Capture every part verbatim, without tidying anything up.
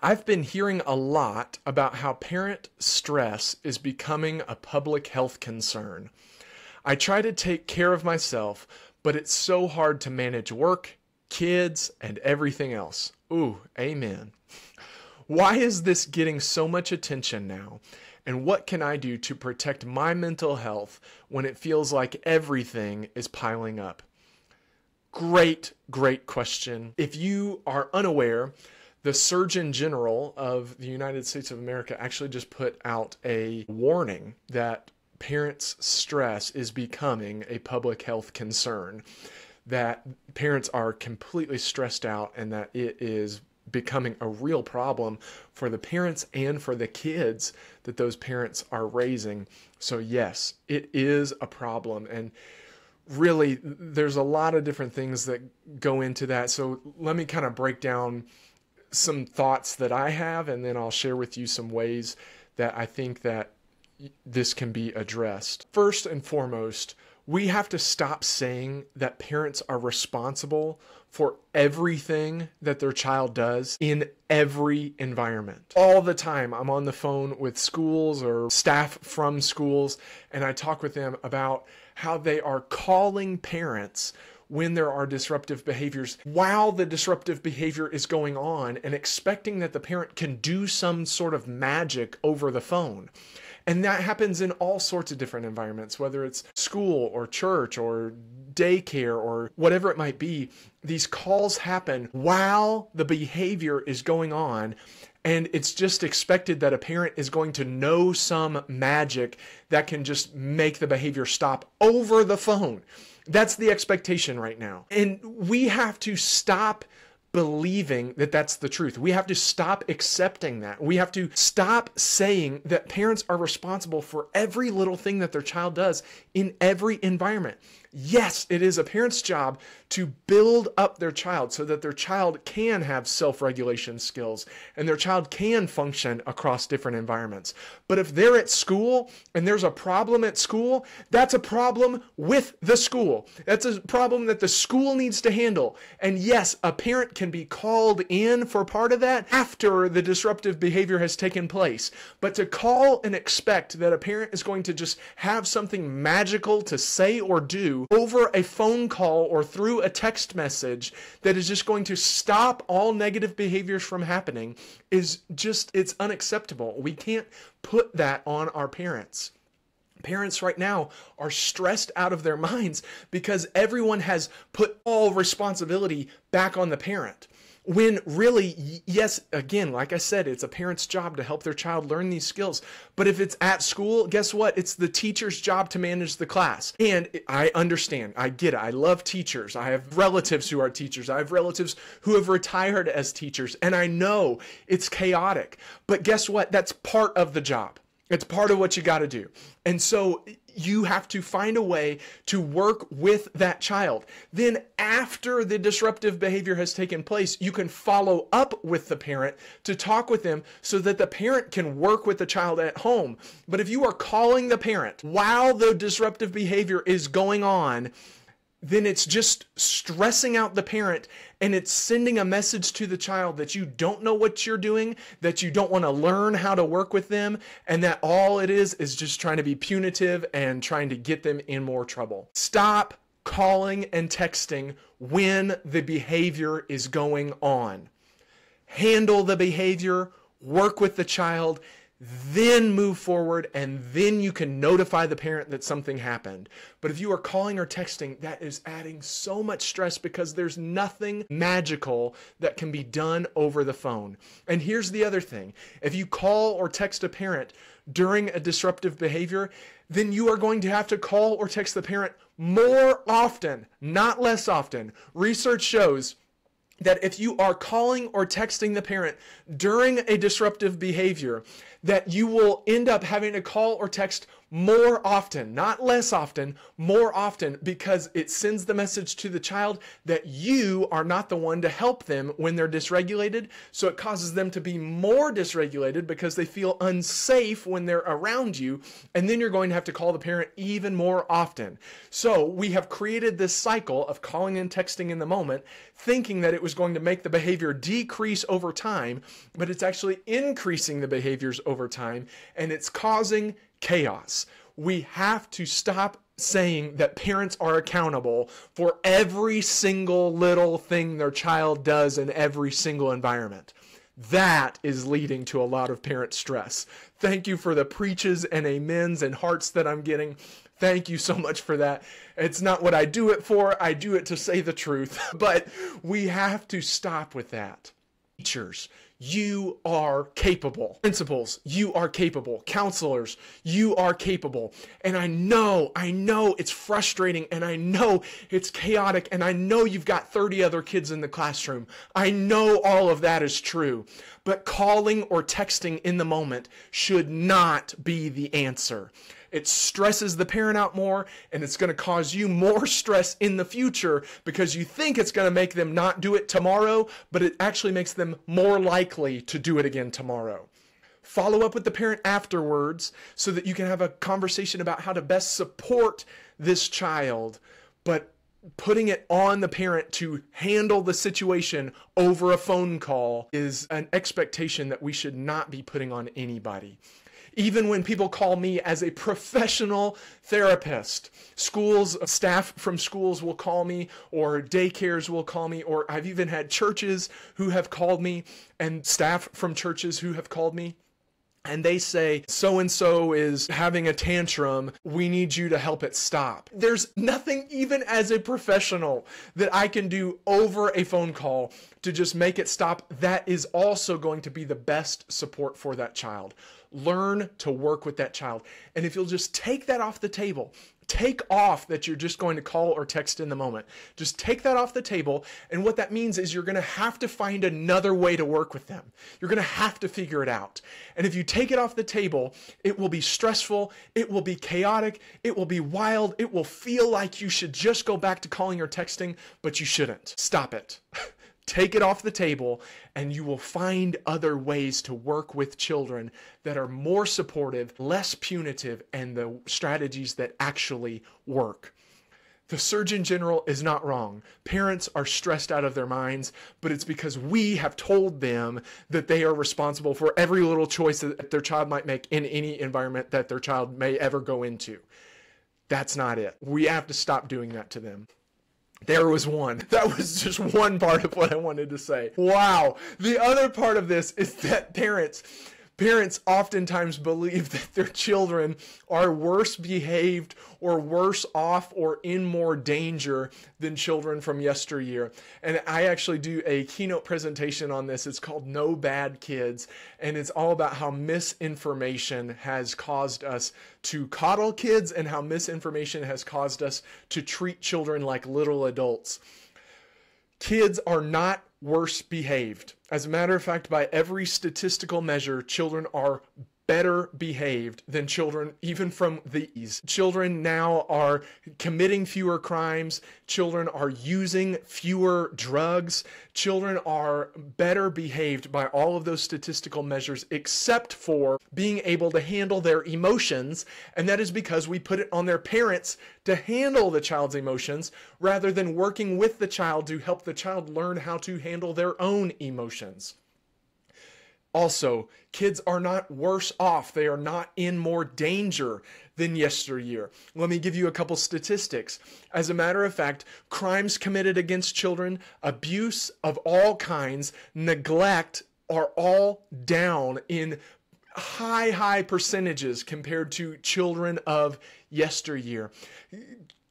I've been hearing a lot about how parent stress is becoming a public health concern. I try to take care of myself, but it's so hard to manage work, kids, and everything else. Ooh, amen. Why is this getting so much attention now? And what can I do to protect my mental health when it feels like everything is piling up? Great, great question. If you are unaware, the Surgeon General of the United States of America actually just put out a warning that parents' stress is becoming a public health concern, that parents are completely stressed out and that it is becoming a real problem for the parents and for the kids that those parents are raising. So yes, it is a problem. And really, there's a lot of different things that go into that. So let me kind of break down some thoughts that I have, and then I'll share with you some ways that I think that this can be addressed. First and foremost, we have to stop saying that parents are responsible for everything that their child does in every environment. All the time, I'm on the phone with schools or staff from schools, and I talk with them about how they are calling parents when there are disruptive behaviors while the disruptive behavior is going on and expecting that the parent can do some sort of magic over the phone. And that happens in all sorts of different environments, whether it's school or church or daycare or whatever it might be. These calls happen while the behavior is going on, and it's just expected that a parent is going to know some magic that can just make the behavior stop over the phone. That's the expectation right now. And we have to stop believing that that's the truth. We have to stop accepting that. We have to stop saying that parents are responsible for every little thing that their child does in every environment. Yes, it is a parent's job to build up their child so that their child can have self-regulation skills and their child can function across different environments. But if they're at school and there's a problem at school, that's a problem with the school. That's a problem that the school needs to handle. And yes, a parent can be called in for part of that after the disruptive behavior has taken place. But to call and expect that a parent is going to just have something magical to say or do over a phone call or through a text message that is just going to stop all negative behaviors from happening is just, it's unacceptable. We can't put that on our parents. Parents right now are stressed out of their minds because everyone has put all responsibility back on the parent. When really, yes, again, like I said, it's a parent's job to help their child learn these skills. But if it's at school, guess what? It's the teacher's job to manage the class. And I understand. I get it. I love teachers. I have relatives who are teachers. I have relatives who have retired as teachers. And I know it's chaotic. But guess what? That's part of the job. It's part of what you got to do. And so you have to find a way to work with that child. Then after the disruptive behavior has taken place, you can follow up with the parent to talk with them so that the parent can work with the child at home. But if you are calling the parent while the disruptive behavior is going on, then it's just stressing out the parent, and it's sending a message to the child that you don't know what you're doing, that you don't want to learn how to work with them, and that all it is is just trying to be punitive and trying to get them in more trouble. Stop calling and texting when the behavior is going on. Handle the behavior, work with the child, then move forward, and then you can notify the parent that something happened. But if you are calling or texting, that is adding so much stress because there's nothing magical that can be done over the phone. And here's the other thing. If you call or text a parent during a disruptive behavior, then you are going to have to call or text the parent more often, not less often. Research shows that if you are calling or texting the parent during a disruptive behavior, that you will end up having to call or text more often, not less often, more often, because it sends the message to the child that you are not the one to help them when they're dysregulated. So it causes them to be more dysregulated because they feel unsafe when they're around you. And then you're going to have to call the parent even more often. So we have created this cycle of calling and texting in the moment, thinking that it was going to make the behavior decrease over time, but it's actually increasing the behaviors over time, and it's causing chaos. We have to stop saying that parents are accountable for every single little thing their child does in every single environment. That is leading to a lot of parent stress. Thank you for the preaches and amens and hearts that I'm getting. Thank you so much for that. It's not what I do it for. I do it to say the truth. But we have to stop with that. Teachers, you are capable. Principals, you are capable. Counselors, you are capable. And I know, I know it's frustrating, and I know it's chaotic, and I know you've got thirty other kids in the classroom. I know all of that is true, but calling or texting in the moment should not be the answer. It stresses the parent out more, and it's going to cause you more stress in the future because you think it's going to make them not do it tomorrow, but it actually makes them more likely to do it again tomorrow. Follow up with the parent afterwards so that you can have a conversation about how to best support this child, but putting it on the parent to handle the situation over a phone call is an expectation that we should not be putting on anybody. Even when people call me as a professional therapist, schools, staff from schools will call me, or daycares will call me, or I've even had churches who have called me and staff from churches who have called me. And they say, so-and-so is having a tantrum. We need you to help it stop. There's nothing, even as a professional, that I can do over a phone call to just make it stop. That is also going to be the best support for that child. Learn to work with that child. And if you'll just take that off the table, take off that you're just going to call or text in the moment. Just take that off the table. And what that means is you're going to have to find another way to work with them. You're going to have to figure it out. And if you take it off the table, it will be stressful. It will be chaotic. It will be wild. It will feel like you should just go back to calling or texting, but you shouldn't. Stop it. Take it off the table, and you will find other ways to work with children that are more supportive, less punitive, and the strategies that actually work. The Surgeon General is not wrong. Parents are stressed out of their minds, but it's because we have told them that they are responsible for every little choice that their child might make in any environment that their child may ever go into. That's not it. We have to stop doing that to them. There was one. That was just one part of what I wanted to say. Wow. The other part of this is that parents, parents oftentimes believe that their children are worse behaved or worse off or in more danger than children from yesteryear. And I actually do a keynote presentation on this. It's called No Bad Kids. And it's all about how misinformation has caused us to coddle kids and how misinformation has caused us to treat children like little adults. Kids are not worse behaved. As a matter of fact, by every statistical measure, children are better behaved than children even from these. Children now are committing fewer crimes. Children are using fewer drugs. Children are better behaved by all of those statistical measures except for being able to handle their emotions. And that is because we put it on their parents to handle the child's emotions rather than working with the child to help the child learn how to handle their own emotions. Also, kids are not worse off. They are not in more danger than yesteryear. Let me give you a couple statistics. As a matter of fact, crimes committed against children, abuse of all kinds, neglect are all down in high, high percentages compared to children of yesteryear.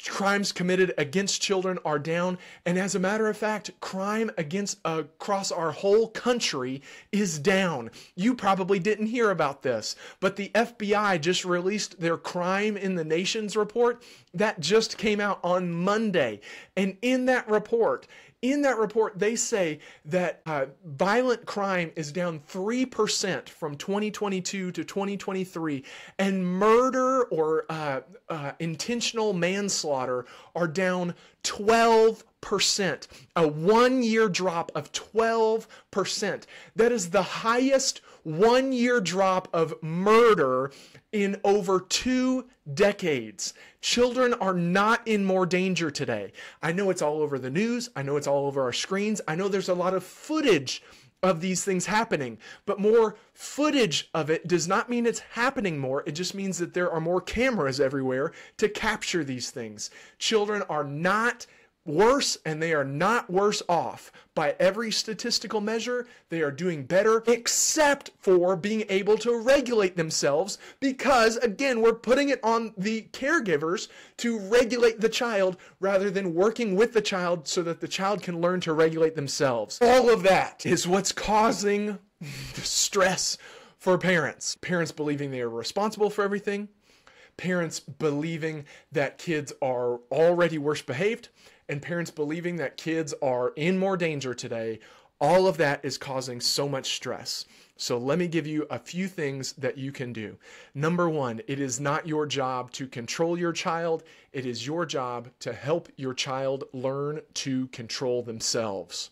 Crimes committed against children are down. And as a matter of fact, crime against uh, across our whole country is down. You probably didn't hear about this, but the F B I just released their Crime in the Nations report that just came out on Monday. And in that report, In that report, they say that uh, violent crime is down three percent from twenty twenty-two to twenty twenty-three, and murder or uh, uh, intentional manslaughter are down twelve percent, a one-year drop of twelve percent. That is the highest one-year drop of murder in over two decades. Children are not in more danger today. I know it's all over the news. I know it's all over our screens. I know there's a lot of footage of these things happening, but more footage of it does not mean it's happening more. It just means that there are more cameras everywhere to capture these things. Children are not worse, and they are not worse off. By every statistical measure, they are doing better, except for being able to regulate themselves, because, again, we're putting it on the caregivers to regulate the child rather than working with the child so that the child can learn to regulate themselves. All of that is what's causing the stress for parents. Parents believing they are responsible for everything, parents believing that kids are already worse behaved, and parents believing that kids are in more danger today. All of that is causing so much stress. So let me give you a few things that you can do. Number one, it is not your job to control your child. It is your job to help your child learn to control themselves.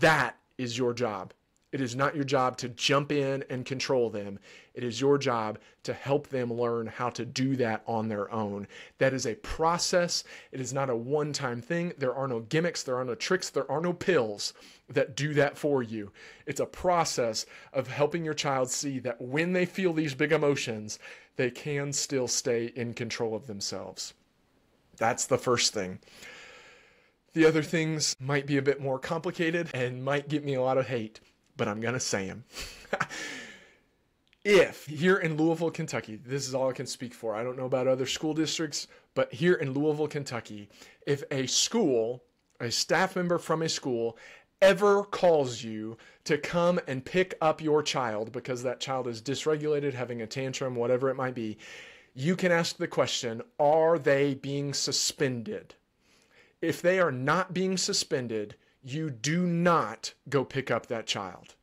That is your job. It is not your job to jump in and control them. It is your job to help them learn how to do that on their own. That is a process. It is not a one-time thing. There are no gimmicks. There are no tricks. There are no pills that do that for you. It's a process of helping your child see that when they feel these big emotions, they can still stay in control of themselves. That's the first thing. The other things might be a bit more complicated and might get me a lot of hate, but I'm going to say him. If here in Louisville, Kentucky, this is all I can speak for. I don't know about other school districts, but here in Louisville, Kentucky, if a school, a staff member from a school ever calls you to come and pick up your child because that child is dysregulated, having a tantrum, whatever it might be, you can ask the question, are they being suspended? If they are not being suspended, you do not go pick up that child.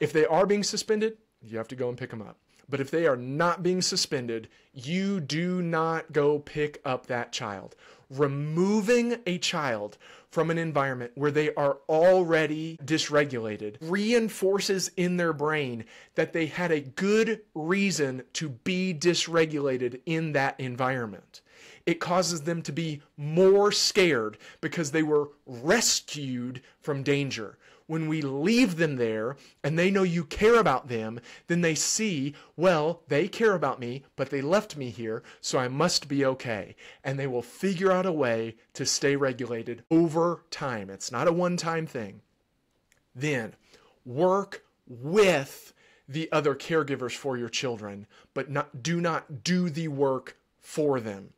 If they are being suspended, you have to go and pick them up. But if they are not being suspended, you do not go pick up that child. Removing a child from an environment where they are already dysregulated reinforces in their brain that they had a good reason to be dysregulated in that environment. It causes them to be more scared because they were rescued from danger. When we leave them there and they know you care about them, then they see, well, they care about me, but they left me here, so I must be okay. And they will figure out a way to stay regulated over time. It's not a one-time thing. Then work with the other caregivers for your children, but not, do not do the work for them.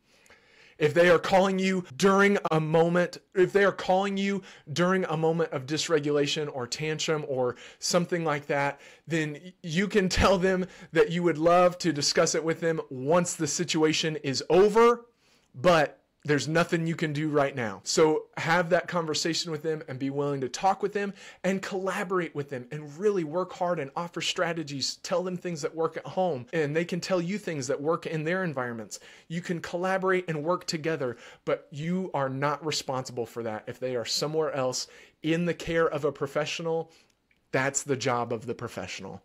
If they are calling you during a moment, if they are calling you during a moment of dysregulation or tantrum or something like that, then you can tell them that you would love to discuss it with them once the situation is over, but there's nothing you can do right now. So have that conversation with them and be willing to talk with them and collaborate with them and really work hard and offer strategies. Tell them things that work at home and they can tell you things that work in their environments. You can collaborate and work together, but you are not responsible for that. If they are somewhere else in the care of a professional, that's the job of the professional.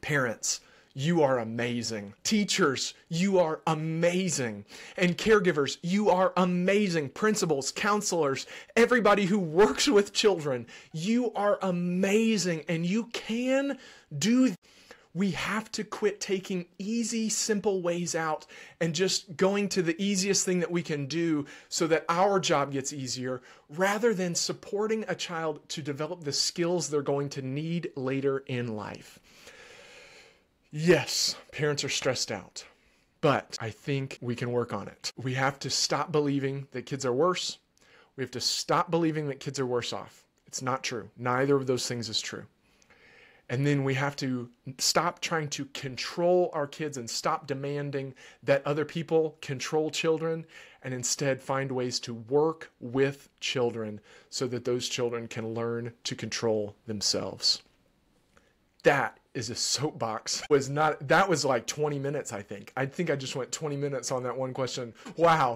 Parents, you are amazing. Teachers, you are amazing. And caregivers, you are amazing. Principals, counselors, everybody who works with children, you are amazing. And you can do. We have to quit taking easy, simple ways out and just going to the easiest thing that we can do so that our job gets easier, rather than supporting a child to develop the skills they're going to need later in life. Yes, parents are stressed out, but I think we can work on it. We have to stop believing that kids are worse. We have to stop believing that kids are worse off. It's not true. Neither of those things is true. And then we have to stop trying to control our kids and stop demanding that other people control children and instead find ways to work with children so that those children can learn to control themselves. That is a soapbox. Was not, that was like twenty minutes, I think. I think I just went twenty minutes on that one question. Wow,